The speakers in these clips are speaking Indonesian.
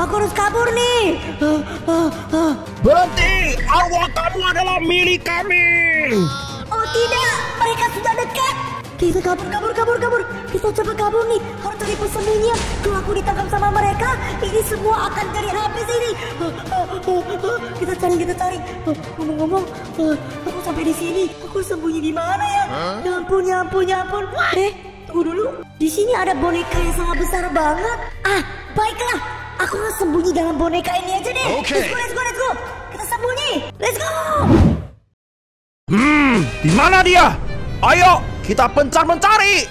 Aku harus kabur nih. Berhenti, arwah kamu adalah milik kami. Oh tidak, mereka sudah dekat. Kita kabur. Kita coba kabur nih. Harus cari persembunyian. Kalau aku ditangkap sama mereka, ini semua akan jadi habis ini. Kita cari. Ngomong-ngomong, aku sampai di sini. Aku sembunyi di mana ya? Ya ampun. Tunggu dulu. Di sini ada boneka yang sangat besar banget. Ah, baiklah. Aku harus sembunyi dalam boneka ini aja deh. Okay. Let's go. Kita sembunyi. Let's go. Di mana dia? Ayo, kita pencar mencari.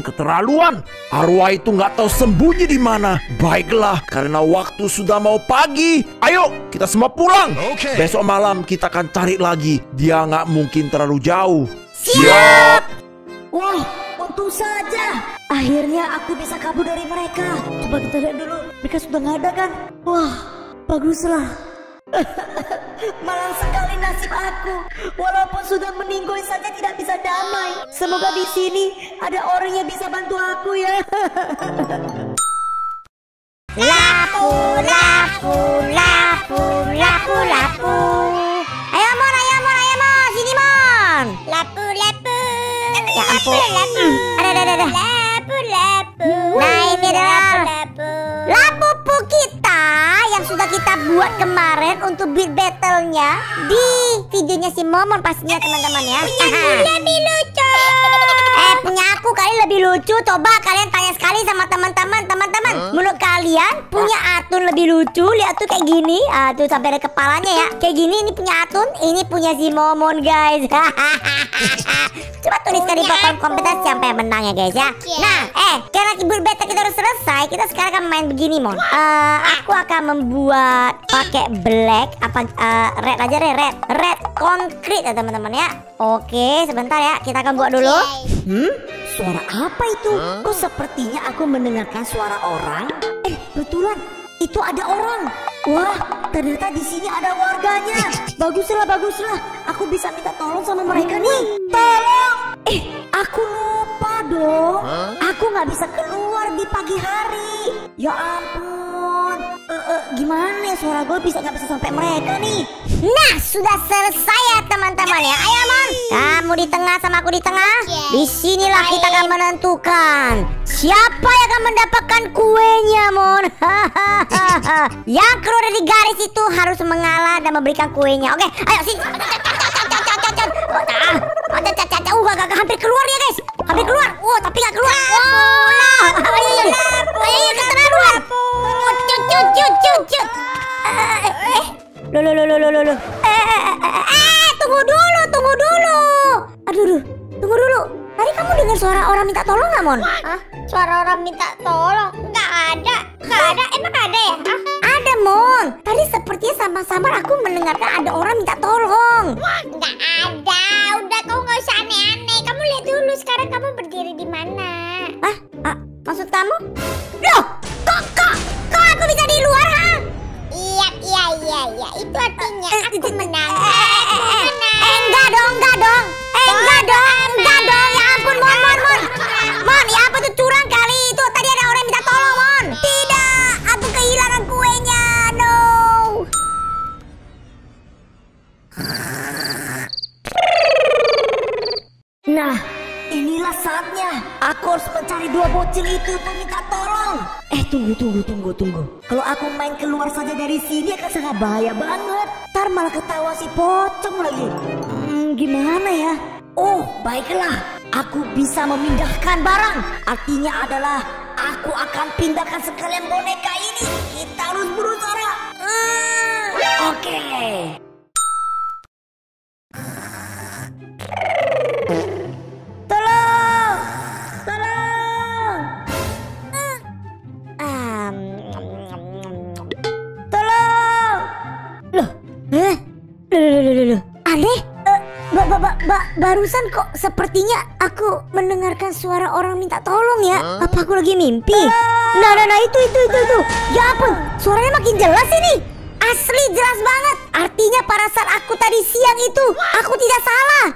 Keterlaluan. Arwah itu nggak tahu sembunyi di mana. Baiklah, karena waktu sudah mau pagi. Ayo, kita semua pulang. Okay. Besok malam kita akan cari lagi. Dia nggak mungkin terlalu jauh. Siap. Wah, untung saja. Akhirnya aku bisa kabur dari mereka. Coba kita lihat dulu, mereka sudah nggak ada kan? Wah, baguslah. Malang sekali nasib aku. Walaupun sudah meninggoy saja tidak bisa damai. Semoga di sini ada orang yang bisa bantu aku ya. Lapu. Ayo mon, sini mon. Lapu. Ya ampun. Labu. Nah ini adalah labu kita yang sudah kita buat kemarin untuk build battle-nya di videonya si Momon pastinya teman-teman ya. Lebih lucu. Punya aku kali lebih lucu. Coba kalian tanya sekali sama teman-teman. Menurut kalian punya Atun lebih lucu? Lihat tuh kayak gini. Tuh sampai ada kepalanya ya. Kayak gini ini punya Atun, ini punya si Momon guys. Coba tuliskan di kolom komentar siapa yang menang ya guys ya. Nah, karena keyboard beta kita harus selesai, kita sekarang akan main begini Mon. Aku akan membuat pakai black apa red aja deh, red concrete ya teman-teman ya. Oke, sebentar ya. Kita akan buat dulu. Suara apa itu? Kok sepertinya aku mendengarkan suara orang? Betulan, itu ada orang. Wah, ternyata di sini ada warganya. Baguslah. Aku bisa minta tolong sama mereka nih. Tolong! Aku lupa dong. Aku nggak bisa keluar di pagi hari. Ya ampun. Gimana ya suara gue nggak bisa sampai mereka nih? Nah, sudah selesai ya teman-teman ya. Ayo Mon, kamu di tengah sama aku di tengah. Disinilah kita akan menentukan siapa yang akan mendapatkan kuenya Mon. Yang keluar dari garis itu harus mengalah dan memberikan kuenya. Oke, ayo sini. Hampir keluar ya guys. Wah, tapi nggak keluar. Ayo keterlaluan. Loh. Tunggu dulu. Tunggu dulu. Tadi kamu dengar suara orang minta tolong nggak, Mon? Hah? Suara orang minta tolong? Nggak ada. Emang ada ya? Ada, Mon. Tadi sepertinya sama-sama aku mendengarkan ada orang minta tolong. Nggak ada. Udah, kamu nggak usah aneh-aneh. Kamu lihat dulu sekarang kamu berdiri di mana. Maksud kamu? Loh, kok aku bisa di luar, ha? Iya, itu artinya aku menang. Enggak dong. Ya ampun, Mon, ya apa tuh curang kali itu? Tadi ada orang minta tolong, Mon. Tidak, aku kehilangan kuenya. No. Nah, inilah saatnya. Aku harus mencari dua bocil itu untuk minta tolong. Tunggu. Kalau aku main keluar saja dari sini akan sangat bahaya banget. Ntar malah ketawa si pocong lagi. Gimana ya? Oh, baiklah. Aku bisa memindahkan barang. Artinya adalah aku akan pindahkan sekalian boneka ini. Kita harus berusaha. Oke. Aneh, barusan kok sepertinya aku mendengarkan suara orang minta tolong ya. Apa aku lagi mimpi? Nah, itu. Ya ampun, suaranya makin jelas ini. Asli jelas banget. Artinya pada saat aku tadi siang itu, aku tidak salah.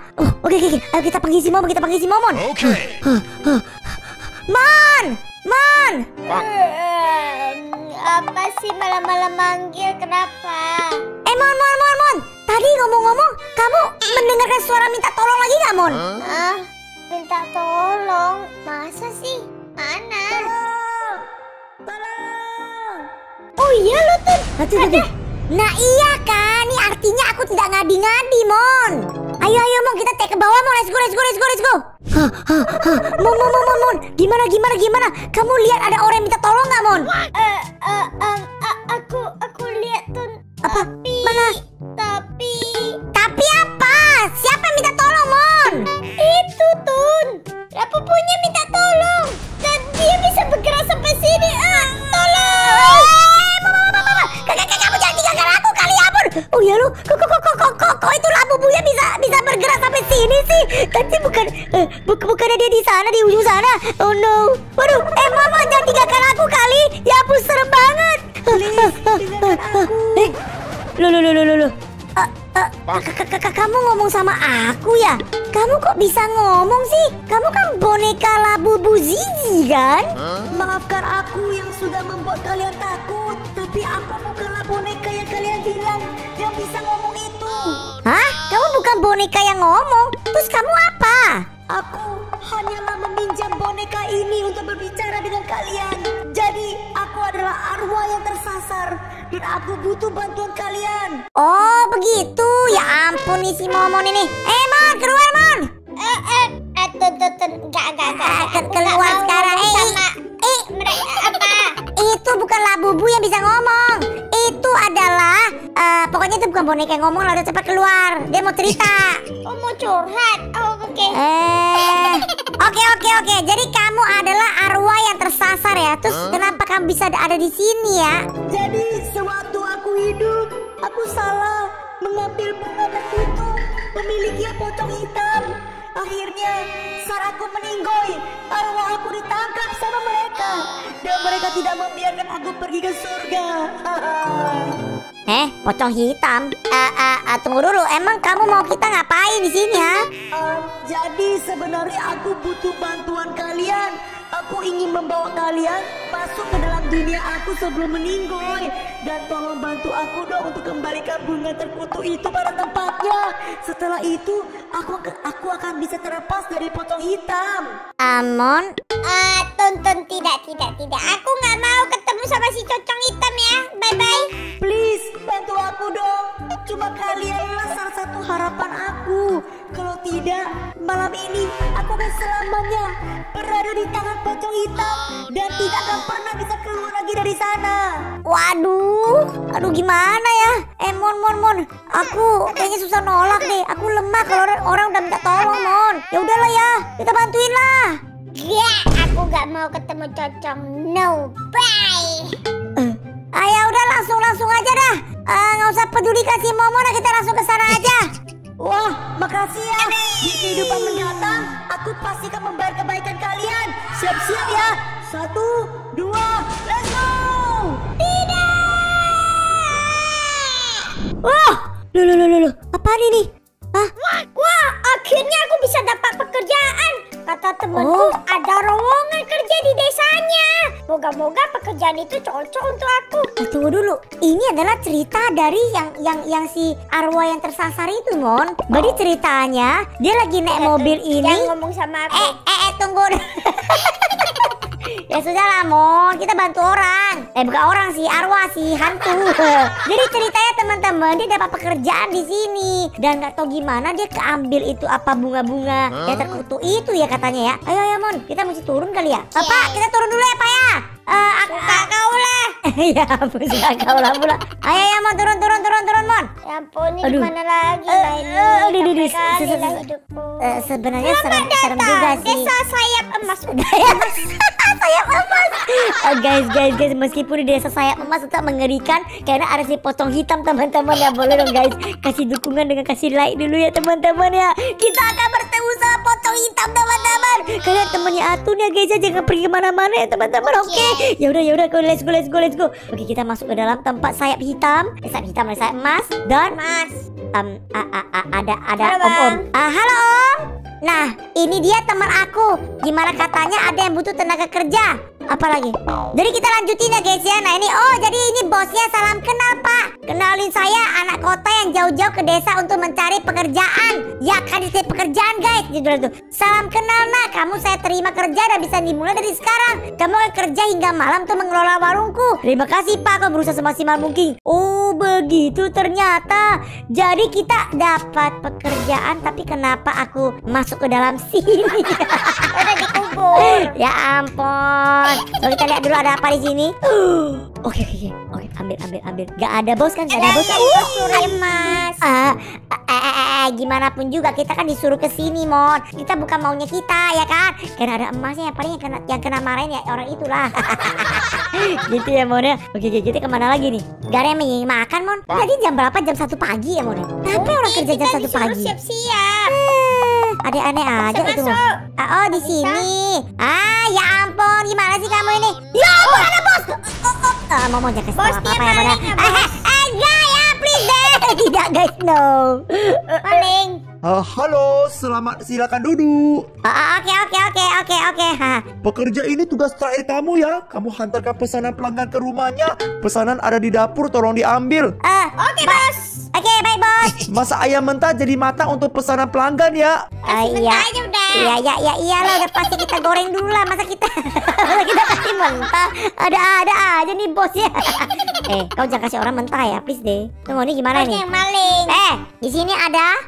Oke. Ayo kita panggil si Momon. Mon, Mon! Apa sih malam-malam manggil, kenapa? Mon! Tadi ngomong-ngomong, kamu mendengarkan suara minta tolong lagi gak, Mon? Minta tolong? Masa sih? Mana? Tolong! Oh iya, lu tuh! Ada! Nah iya kan, ini artinya aku tidak ngadi-ngadi, Mon. Ayo Mon, kita take ke bawah, Mon. Let's go. Mon. Gimana? Kamu lihat ada orang yang minta tolong nggak, Mon? Aku lihat tuh. Apa? Mana? Tapi apa? Siapa yang minta tolong, Mon? Itu Tun. Pupunya minta tolong dan dia bisa bergerak sampai sini. Tolong! Oh ya lu, kok itu labubunya bisa bergerak sampai sini sih? Tadi bukannya dia di sana, di ujung sana? Oh no, waduh, Mama jangan tinggalkan aku kali, ya ampun serem banget. Tinggalkan aku. Lo. Kamu ngomong sama aku ya? Kamu kok bisa ngomong sih? Kamu kan boneka Labubu Zizi kan? Maafkan aku yang sudah membuat kalian takut, tapi aku bukanlah boneka yang kalian bilang yang bisa ngomong itu. Hah? Kamu bukan boneka yang ngomong? Terus kamu apa? Aku hanyalah meminjam boneka ini untuk berbicara dengan kalian. Jadi aku adalah arwah yang tersasar dan aku butuh bantuan kalian. Oh begitu, ya ampun nih si Momon ini. Mon, keluar Mon. Enggak. Keluar sekarang. Mereka apa? Itu bukan Labubu yang bisa ngomong. Itu adalah, pokoknya itu bukan boneka yang ngomong. Lalu cepat keluar. Dia mau cerita. Oh mau curhat. Oh oke. Oke. Jadi kamu adalah arwah yang tersasar ya. Terus kenapa kamu bisa ada di sini ya? Jadi sewaktu aku hidup, aku salah mengambil boneka itu. Pemiliknya pocong hitam. Akhirnya saat aku meninggoy, arwah aku ditangkap sama mereka dan mereka tidak membiarkan aku pergi ke surga. Pocong hitam? Tunggu dulu, emang kamu mau kita ngapain di sini ya? Jadi sebenarnya aku butuh bantuan kalian. Aku ingin membawa kalian masuk ke dalam dunia aku sebelum meninggoy. Dan tolong bantu aku dong untuk kembalikan bunga terkutuk itu pada tempatnya. Setelah itu, aku akan bisa terlepas dari pocong hitam. Mon? Tonton, tidak. Aku nggak mau ketemu sama si pocong hitam ya. Bye-bye. Please, bantu aku dong. Cuma kalianlah salah satu harapan aku. Kalau tidak, malam ini aku akan selamanya berada di tangan pocong hitam dan tidak akan pernah bisa keluar lagi dari sana. Waduh, gimana ya? Mon, aku kayaknya susah nolak deh. Aku lemah kalau orang udah minta tolong, Mon. Ya udahlah ya, kita bantuin lah. Aku gak mau ketemu pocong. No, bye. Ya udah langsung aja dah. Nggak usah pedulikan si Momon, kita langsung ke sana aja. Wah, makasih ya. Di kehidupan mendatang, aku pasti akan membayar kebaikan kalian. Siap-siap ya. 1, 2, let's go. Tidak. Wah, loh. Apaan ini? Wah, akhirnya aku bisa dapat pekerjaan. Kata temanku ada lowongan kerja di desanya. Moga-moga pekerjaan itu cocok untuk aku. Tunggu dulu, ini adalah cerita dari yang si arwah yang tersasar itu, Mon. Jadi ceritanya dia lagi naik mobil ini. Jangan ngomong sama aku. Tunggu. Ya sudah lah, Mon, kita bantu orang. Bukan orang sih, arwah sih, hantu. Jadi ceritanya teman-teman, dia dapat pekerjaan di sini dan nggak tahu gimana dia keambil itu apa bunga-bunga yang terkutuk itu ya katanya ya. Ayo Mon, kita mesti turun kali ya. Pak, kita turun dulu ya Pak ya. Aku kau lah. Ya ampun, kau lah pula. Ayo ya Mon, turun Mon. Ya ampun, ini gimana lagi mainnya? Sebenarnya serem juga sih. Desa sayap emas. Sayap emas. Guys, meskipun di desa sayap emas tetap mengerikan karena ada si pocong hitam, teman-teman ya. Boleh dong guys, kasih dukungan dengan kasih like dulu ya teman-teman ya. Kita akan bertemu sama pocong hitam teman-teman. Kalian temannya Atun ya guys ya, jangan pergi kemana-mana ya teman-teman. Oke, ya udah let's go. Oke, kita masuk ke dalam tempat sayap hitam. Sayap emas dan ada om. Halo om. Nah, ini dia teman aku. Gimana katanya ada yang butuh tenaga kerja. Apalagi? Jadi kita lanjutin ya guys ya. Nah ini, oh jadi ini bosnya. Salam kenal pak. Kenalin saya anak kota yang jauh-jauh ke desa untuk mencari pekerjaan. Ya kan dicari pekerjaan guys. Judul itu. Salam kenal nak. Kamu saya terima kerja dan bisa dimulai dari sekarang. Kamu akan kerja hingga malam untuk mengelola warungku. Terima kasih pak. Aku berusaha semaksimal mungkin. Oh begitu ternyata. Jadi kita dapat pekerjaan. Tapi kenapa aku masuk ke dalam sini? Udah dikubur. Ya ampun. So, kita lihat dulu ada apa di sini. Oke, ambil. Gak ada bos kan? Gak ada bos kan? Mas. Gimana pun juga kita kan disuruh ke sini, Mon. Kita bukan maunya kita, ya kan? Karena ada emasnya, paling yang kena marahin ya orang itulah. Gitu ya, Mon ya. Oke, kita kemana lagi nih? Gak ada yang makan, Mon. Tadi jam berapa? Jam 1 pagi ya, Mon. Tapi orang kerja jam 1 pagi. Siap-siap. Ada aneh aja itu, Mon. Oh, di sini. Ah, ya ampun. Gimana sih kamu ini? Ya ampun, ada bos. Momon jangan kasih tau apa-apa ya, Mon. Ya, please deh. Tidak, guys, no. Paling. Halo, selamat, silakan duduk. Oke. Pekerja ini tugas terakhir kamu ya. Kamu hantarkan pesanan pelanggan ke rumahnya. Pesanan ada di dapur, tolong diambil. Oke, bos. Oke, bye bos. Masa ayam mentah jadi matang untuk pesanan pelanggan ya? Iya. Iya lah, udah pasti kita goreng dulu lah. Masa kita kasih mentah? Ada aja nih bos ya. Kau jangan kasih orang mentah ya, please deh. Tunggu ini gimana nih? Yang maling. Di sini ada.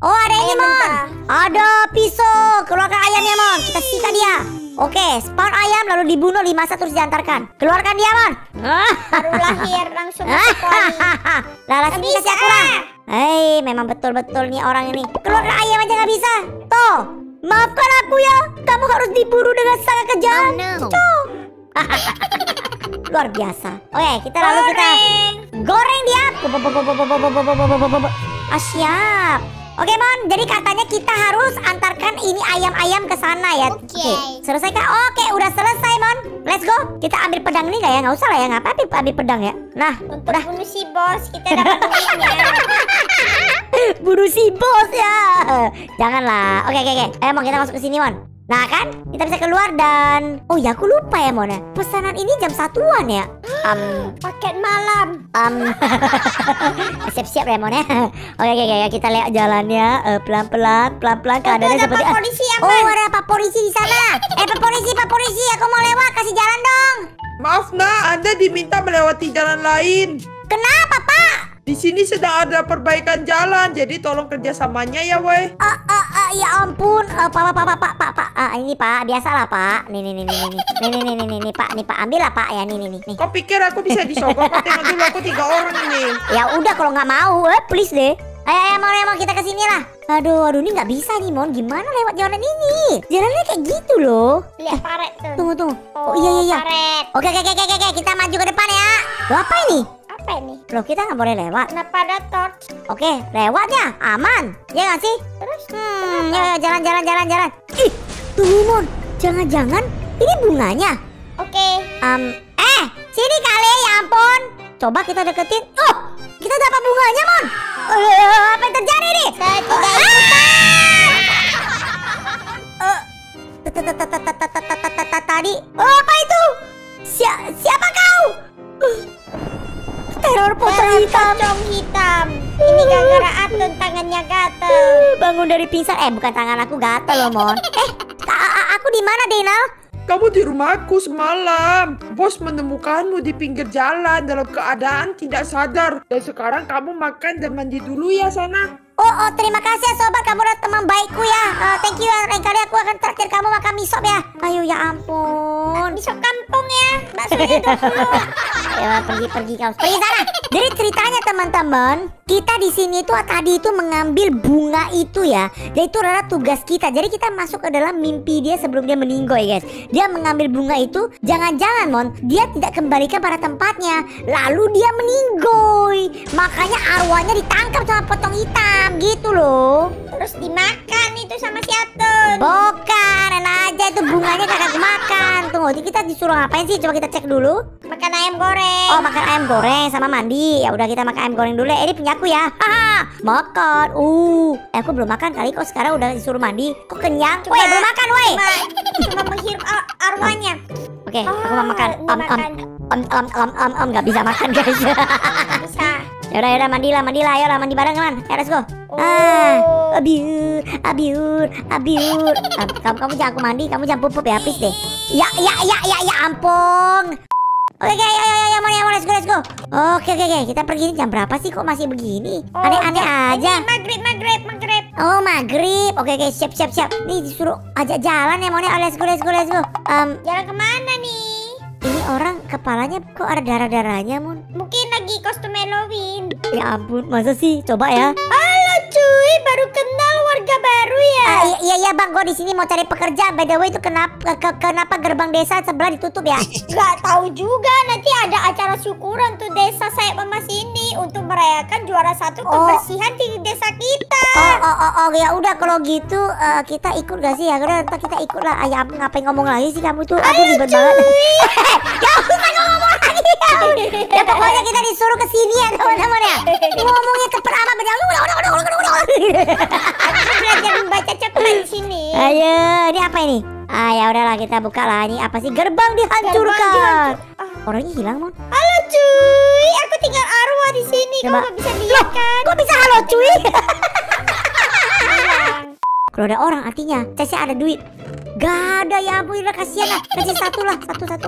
Oh, ada ini Mon. Ada pisau. Keluarkan ayamnya Mon. Kita sita dia. Oke, spawn ayam lalu dibunuh, dimasak terus diantarkan. Keluarkan dia, Mon. Baru lahir langsung lalas ini kasih aku lah. Hei, memang betul-betul nih orang ini. Keluarkan ayam aja nggak bisa. Tuh, maafkan aku ya. Kamu harus diburu dengan sangat kejam. Tuh. Luar biasa. Oke, kita goreng dia. Siap. Oke, Mon. Jadi katanya kita harus antarkan ini ayam-ayam ke sana ya. Oke. Selesai kah? Oke, udah selesai, Mon. Let's go. Kita ambil pedang ini nggak ya? Nggak usah lah ya. Nggak apa-apa ambil pedang ya. Nah, untuk bunuh si bos. Kita dapat duitnya. Bunuh si bos ya. Janganlah. Oke. Mon, kita masuk ke sini, Mon. Nah kan, kita bisa keluar dan... Oh ya, aku lupa ya, Mona. Pesanan ini jam 1-an ya? Paket malam. Siap-siap ya, Mona. Oke, kita lihat jalannya. Pelan-pelan keadaannya seperti... Pak polisi ya, Mon. Ada Pak polisi di sana. Pak polisi. Aku mau lewat, kasih jalan dong. Maaf, nak. Anda diminta melewati jalan lain. Kenapa, Pak? Di sini sedang ada perbaikan jalan, jadi tolong kerjasamanya ya, weh. Ya ampun, Pak, ini Pak, biasalah Pak. Nih, Pak, ambil lah Pak ya, nih. Kau pikir aku bisa disogok? Tengok dulu aku 3 orang ini. Ya udah kalau nggak mau, please deh. Ayo, mau kita kesini lah. Aduh, ini nggak bisa nih, Mon. Gimana lewat jalan ini? Jalannya kayak gitu loh. Lihat paret tuh. Tunggu. Oh iya. Oke, kita maju ke depan ya. Loh, apa ini? Ini? Loh, kita nggak boleh lewat. Kenapa ada torch? Oke, lewatnya aman. Ya nggak sih? Terus? Ya, jalan. Ih, tunggu Mon. Jangan-jangan ini bunganya. Oke. Sini kali ya ampun. Coba kita deketin. Oh, kita dapat bunganya Mon. Apa yang terjadi nih? Tadi. Apa itu? Siapa kau? Teror pocong hitam. Ini gara-gara Atun tangannya gatel. Bangun dari pingsan. Bukan tangan aku gatel loh, Mon. Aku di mana, Denal? Kamu di rumahku semalam. Bos menemukanmu di pinggir jalan dalam keadaan tidak sadar. Dan sekarang kamu makan dan mandi dulu ya sana. Oh, terima kasih ya sobat. Kamu adalah teman baikku ya. Thank you. Lain kali aku akan traktir kamu makan misop ya. Ayo ya ampun. Misop kampung ya. Baksonya 20. Ya pergi kau. Pergi sana. Jadi ceritanya teman-teman, kita di sini tuh tadi itu mengambil bunga itu ya. Dan itu adalah tugas kita. Jadi kita masuk ke dalam mimpi dia sebelum dia meninggal ya guys. Dia mengambil bunga itu. Jangan-jangan Mon, dia tidak kembalikan pada tempatnya. Lalu dia meninggal. Makanya arwahnya ditangkap sama pocong hitam. Gitu loh. Terus dimakan itu sama si Atun. Bukan, enak aja itu bunganya kagak makan. Tunggu, kita disuruh ngapain sih? Coba kita cek dulu. makan ayam goreng. Oh, makan ayam goreng sama mandi. Ya udah kita makan ayam goreng dulu. Ini punya aku ya. Haha, makan. Aku belum makan kali kok sekarang udah disuruh mandi. Kok kenyang? Woi, belum makan, woi. Cuma menghirup arwahnya. Oke, aku mau makan. Nggak bisa makan, guys. Nggak bisa. Yaudah, mandilah. Ayolah, mandi bareng, kan? Ayo, let's go. Abiur. Kamu jangan aku mandi, kamu jangan pupup ya, please deh. Ya, ampun. Oke, let's go. Oke, kita pergi. Jam berapa sih kok masih begini? Aneh-aneh aja. Maghrib. Oh, maghrib. Oke, siap. Nih disuruh ajak jalan ya, Mone. Let's go. Jalan kemana nih? Ini orang kepalanya kok ada darah-darahnya, Mun? Mungkin lagi kostum Halloween. Ya ampun, masa sih? Coba ya. Halo cuy, baru kenal warga baru ya? Iya, Bang, gue di sini mau cari pekerjaan. By the way, itu kenapa gerbang desa sebelah ditutup ya? Gak tahu juga. Nanti ada acara syukuran tuh desa saya emas ini untuk merayakan juara satu kebersihan di desa kita. Ya udah kalau gitu kita ikut gak sih ya? Karena kita ikut lah. Ayah, ngapain ngomong lagi sih kamu tuh? Aduh, ribet banget. Ya usah ngomong lagi ya. Ya pokoknya kita disuruh ke sini ya teman-teman ya. Ngomongnya cepat amat benar. Aku belajar membaca cepat sini. Ayo, ini apa ini? Ya udahlah kita buka lah. Ini apa sih? Gerbang dihancurkan. Orangnya hilang, Mon. Halo cuy, aku tinggal arwah di sini. Kamu nggak bisa lihat kan? Kok bisa halo cuy? Kalau ada orang artinya saya ada duit. Gak ada ya ampun, kasihan lah. Kasih satu.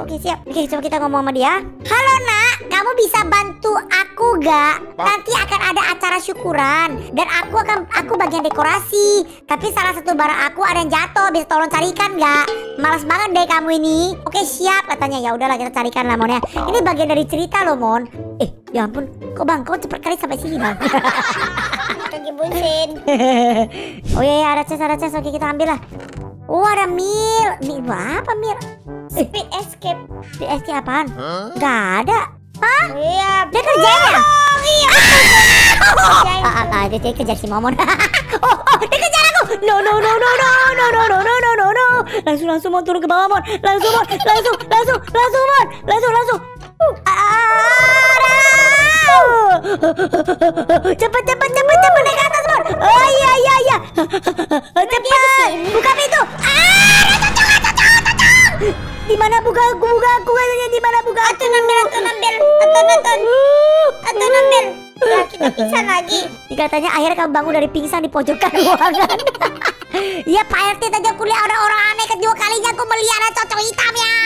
Oke, siap. Oke, coba kita ngomong sama dia. Halo nak, kamu bisa bantu aku gak? Nanti akan ada acara syukuran dan aku bagian dekorasi. Tapi salah satu barang aku ada yang jatuh, bisa tolong carikan gak? Malas banget deh kamu ini. Oke, siap katanya. Ya udahlah kita carikan lah, Mon ya. Ini bagian dari cerita loh, Mon. Ya ampun, kok Bang, kau cepet kali sampai sini, Bang. Kaki buncin. Oh iya, ada chest. Oke, kita ambil lah. Ada mil apa mil? Speed escape apaan? Gak ada. Hah? Iya. Dia kerjain ya? Iya. Dia kejar si Momon. Dia kejar aku. No. Langsung Mon turun ke bawah, Mon. Langsung Mon. Cepet naik ke atas, Mon. Oh iya. Cepat. Buka pintu. Dimana buka dimana buka? Atun ambil. Ya, kita pingsan lagi. Katanya akhirnya kamu bangun dari pingsan di pojokan ruangan. Ya Pak RT, tadi aku lihat orang-orang aneh. Kedua kalinya aku melihat cocok hitam ya.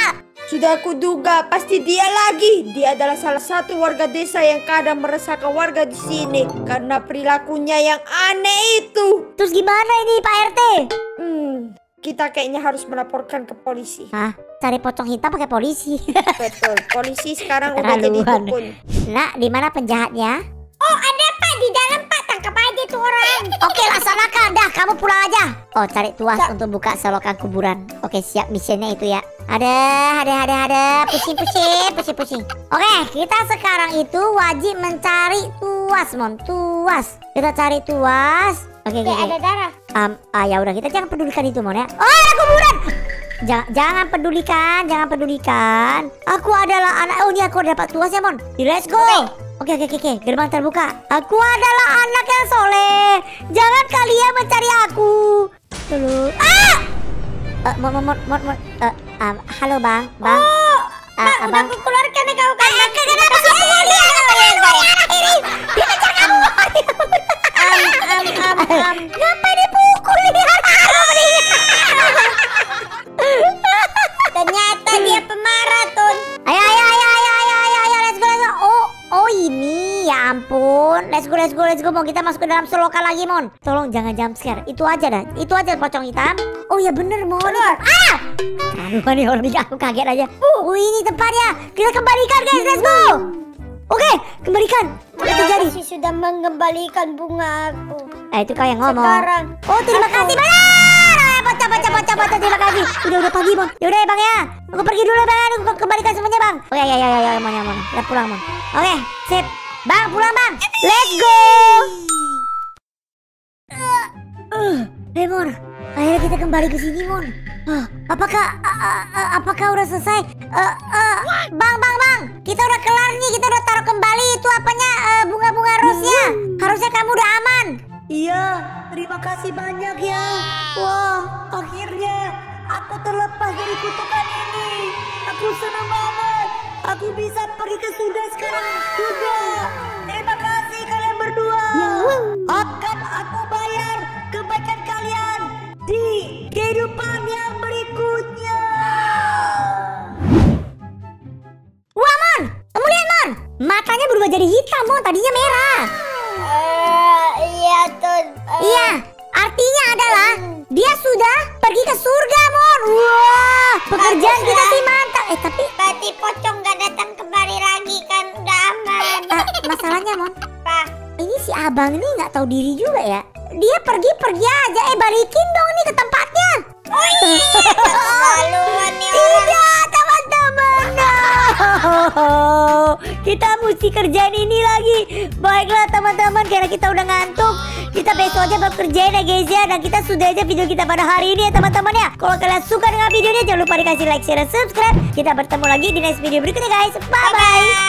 Sudah aku duga pasti dia lagi. Dia adalah salah satu warga desa yang kadang meresahkan warga di sini karena perilakunya yang aneh itu. Terus gimana ini Pak RT? Kita kayaknya harus melaporkan ke polisi. Hah? Cari pocong hitam pakai polisi? Betul. Polisi sekarang udah jadi dukun. Nah, di mana penjahatnya? Oh, ada Pak di dalam Pak. Tangkap aja tuh orang. Oke, laksanakan. Dah, kamu pulang aja. Cari tuas untuk buka selokan kuburan. Oke, siap, misinya itu ya. Ada. Pusing. Oke, kita sekarang itu wajib mencari tuas, Mon. Tuas. Kita cari tuas. Oke. Ada darah. Ya udah, kita jangan pedulikan itu, Mon ya. Ada kuburan. Jangan pedulikan. Aku adalah anak. Ini aku dapat tuasnya, Mon. Let's go. Oke. Gerbang terbuka. Aku adalah anak yang soleh. Jangan kalian mencari aku. Dulu. Mon. Halo bang. Udah aku keluarkan nih kau kan. Kenapa sih aku ini? Dia kejar kamu. Ngapain dipukul ini? Ternyata dia pemarah Tun. Ayo, let's go. Oh ini, ya ampun. Let's go. Mau kita masuk ke dalam selokan lagi, Mon. Tolong jangan jump scare. Itu aja pocong hitam. Oh ya bener, Mon. Aduh, ini orang aku kaget aja. Ini tempatnya. Kita kembalikan, guys. Let's go. Oke, kembalikan. Itu jadi sudah mengembalikan bunga aku. Itu kau yang ngomong. Sekarang. Terima kasih banyak. Baca. Terima kasih. Udah pagi, Mon. Yaudah ya, Bang ya. Aku pergi dulu, Bang. Aku kembalikan semuanya, Bang. Oke, ya, Mon. Kita pulang, Mon. Oke, sip. Bang, pulang, Bang. Let's go. Mon, akhirnya kita kembali ke sini, Mon. Apakah udah selesai? Bang, kita udah kelar nih, kita udah taruh kembali itu apanya bunga-bunga rose-nya. Harusnya kamu udah aman. Iya, terima kasih banyak ya. Wah, akhirnya aku terlepas dari kutukan ini. Aku senang banget. Aku bisa pergi ke surga sekarang juga. Terima kasih kalian berdua. Akan aku bayar kebaikan kalian di kehidupan yang berikutnya. Wah, Mon, kamu lihat, Mon, matanya berubah jadi hitam, Mon, tadinya merah. Iya, Tun. Iya, artinya adalah dia sudah pergi ke surga, Mon. Wah, pekerjaan kita sih mantap. Tapi berarti pocong gak datang kembali lagi kan, udah aman. Masalahnya, Mon, ini si abang ini gak tahu diri juga ya. Dia pergi-pergi aja, balikin dong nih ke tempatnya. Oh iya, kemaluan nih orang. Tidak, teman-teman. Kita mesti kerjain ini lagi. Baiklah teman-teman, karena kita udah ngantuk, kita besok aja bekerjain ya guys ya. Dan kita sudah aja video kita pada hari ini ya teman-teman ya. Kalau kalian suka dengan videonya, jangan lupa dikasih like, share, dan subscribe. Kita bertemu lagi di next video berikutnya guys. Bye-bye.